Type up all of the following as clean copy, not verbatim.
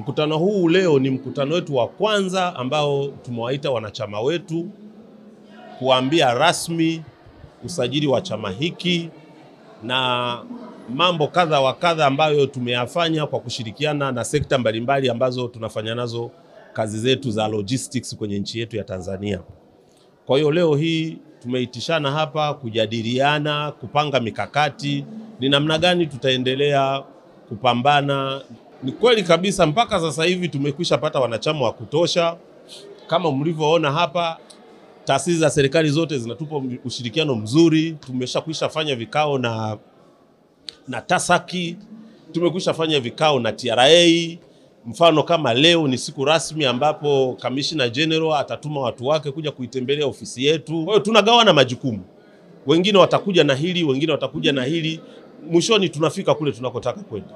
Mkutano huu leo ni mkutano wetu wa kwanza ambao tumewaita wanachama wetu kuambia rasmi usajili wa chama hiki na mambo kadha wa kadha ambayo tumeyafanya kwa kushirikiana na sekta mbalimbali ambazo tunafanya nazo kazi zetu za logistics kwenye nchi yetu ya Tanzania. Kwa hiyo leo hii tumeitishana hapa kujadiliana, kupanga mikakati ni namna gani tutaendelea kupambana. Ni kweli kabisa mpaka sasa hivi tumekwisha pata wanachama wa kutosha. Kama mlivyoona hapa, taasisi za serikali zote zinatupa ushirikiano mzuri. Tumeshakwisha fanya vikao na Tasaki, tumekwisha fanya vikao na TRA. Mfano kama leo ni siku rasmi ambapo Commissioner General atatuma watu wake kuja kuitembelea ofisi yetu. Kwa hiyo tunagawana majukumu. Wengine watakuja na hili, wengine watakuja na hili. Mwishoni tunafika kule tunakotaka kwenda.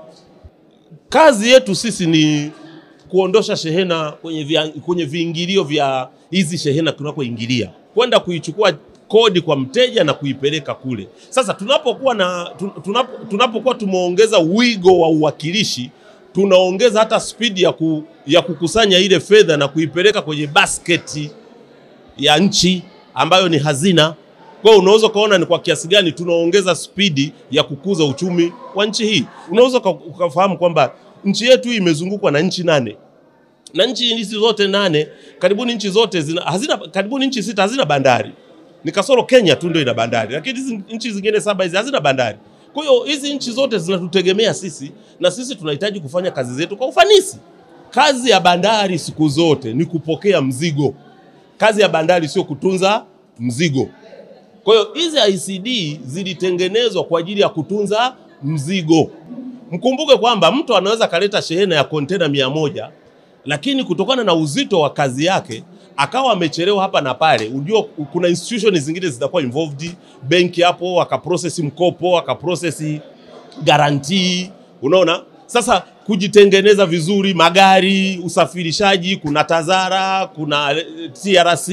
Kazi yetu sisi ni kuondosha shehena kwenye viingilio vya hizi shehena tunakoingilia, kwenda kuichukua kodi kwa mteja na kuipeleka kule. Sasa tunapokuwa tumeongeza wigo wa uwakilishi, tunaongeza hata speed ya kukusanya ile fedha na kuipeleka kwenye basketi ya nchi ambayo ni hazina. Kwa hiyo unaweza kaona ni kwa kiasi gani tunaongeza spidi ya kukuza uchumi wa nchi hii. Unaweza ukafahamu kwamba nchi yetu hii imezungukwa na nchi 8. Na nchi hizi zote 8, karibuni nchi zote karibuni nchi 6 hazina bandari. Ni kasoro Kenya tu ndio ina bandari. Lakini hizi nchi zingine 7 hizi hazina bandari. Kwa hiyo hizi nchi zote zinatutegemea sisi na sisi tunahitaji kufanya kazi zetu kwa ufanisi. Kazi ya bandari siku zote ni kupokea mzigo. Kazi ya bandari sio kutunza mzigo. Kwa hiyo hizi ICD zilitengenezwa kwa ajili ya kutunza mzigo. Mkumbuke kwamba mtu anaweza kaleta shehena ya kontena 100, lakini kutokana na uzito wa kazi yake akawa amechelewa hapa na pale. Unajua kuna institutions zingine zitakuwa involved, benki hapo akaprocess mkopo, akaprocess guarantee, unaona? Sasa kujitengeneza vizuri, magari, usafirishaji, kuna TAZARA, kuna TRC,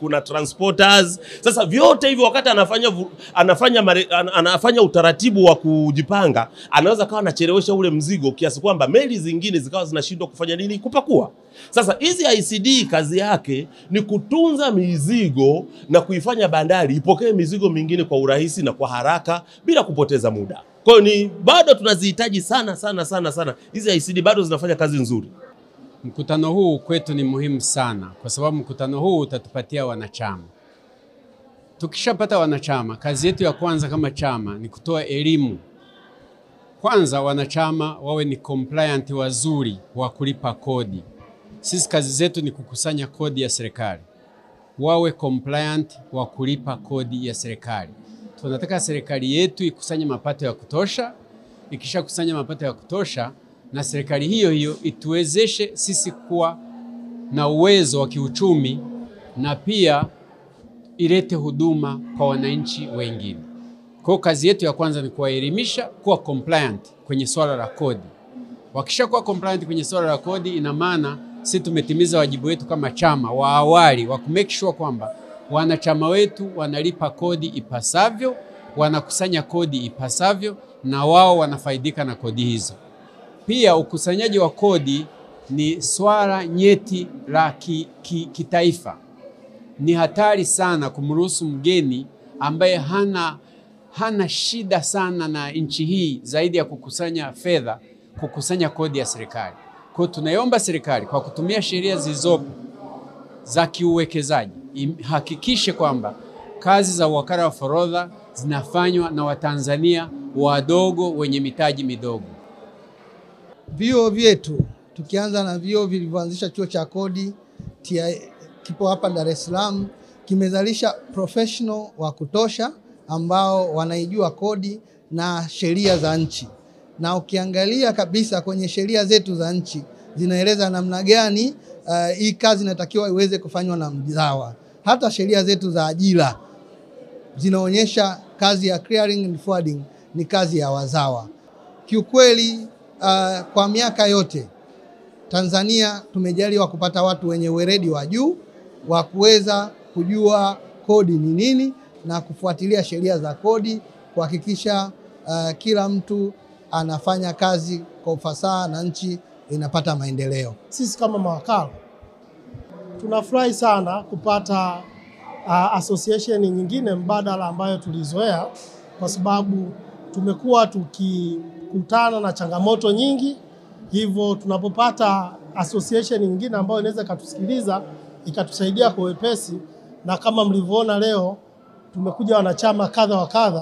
kuna transporters. Sasa vyote hivi wakati anafanya utaratibu wa kujipanga, anaweza kawa anachelewesha ule mzigo kiasi kwamba meli zingine zikawa zinashindwa kufanya nini, kupakua. Sasa hizi ICD kazi yake ni kutunza mizigo na kuifanya bandari ipokee mizigo mingine kwa urahisi na kwa haraka bila kupoteza muda. Kwa hiyo bado tunazihitaji sana. Hizi ICD bado zinafanya kazi nzuri. Mkutano huu kwetu ni muhimu sana kwa sababu mkutano huu utatupatia wanachama. Tukishapata wanachama, kazi yetu ya kwanza kama chama ni kutoa elimu. Kwanza wanachama wawe ni compliant wazuri wa kulipa kodi. Sisi kazi zetu ni kukusanya kodi ya serikali. Wawe compliant wa kulipa kodi ya serikali. Tunataka serikali yetu ikusanye mapato ya kutosha. Ikisha kusanya mapato ya kutosha, na serikali hiyo hiyo ituwezeshe sisi kuwa na uwezo wa kiuchumi na pia ilete huduma kwa wananchi wengine. Kwa kazi yetu ya kwanza ni kuwaelimisha kuwa compliant kwenye swala la kodi. Wakisha kuwa compliant kwenye swala la kodi, ina maana sisi tumetimiza wajibu wetu kama chama wa awali wa kumake sure kwamba wanachama wetu wanalipa kodi ipasavyo, wanakusanya kodi ipasavyo, na wao wanafaidika na kodi hizo. Pia ukusanyaji wa kodi ni swala nyeti la kitaifa. Ni hatari sana kumruhusu mgeni ambaye hana shida sana na nchi hii zaidi ya kukusanya fedha, kukusanya kodi ya serikali. Kwa hiyo tunaiomba serikali kwa kutumia sheria zilizopo za kiuwekezaji hakikishe kwamba kazi za wakala wa forodha zinafanywa na Watanzania wadogo wenye mitaji midogo. Vyuo vyetu, tukianza na vyuo vilivyoanzisha chuo cha kodi, kipo hapa Dar es Salaam, kimezalisha professional wa kutosha ambao wanaijua kodi na sheria za nchi. Na ukiangalia kabisa kwenye sheria zetu za nchi, zinaeleza namna gani hii kazi inatakiwa iweze kufanywa na mzawa. Hata sheria zetu za ajira zinaonyesha kazi ya clearing and forwarding ni kazi ya wazawa. Kiukweli kwa miaka yote Tanzania tumejaliwa kupata watu wenye weledi wa juu wa kuweza kujua kodi ni nini na kufuatilia sheria za kodi kuhakikisha kila mtu anafanya kazi kwa ufasaha na nchi inapata maendeleo. Sisi kama mawakala tunafurahi sana kupata association nyingine mbadala ambayo tulizoea, kwa sababu tumekuwa tukikutana na changamoto nyingi. Hivyo tunapopata association nyingine ambayo inaweza kutusikiliza ikatusaidia kwa wepesi, na kama mlivyoona leo tumekuja wanachama kadha wa kadha.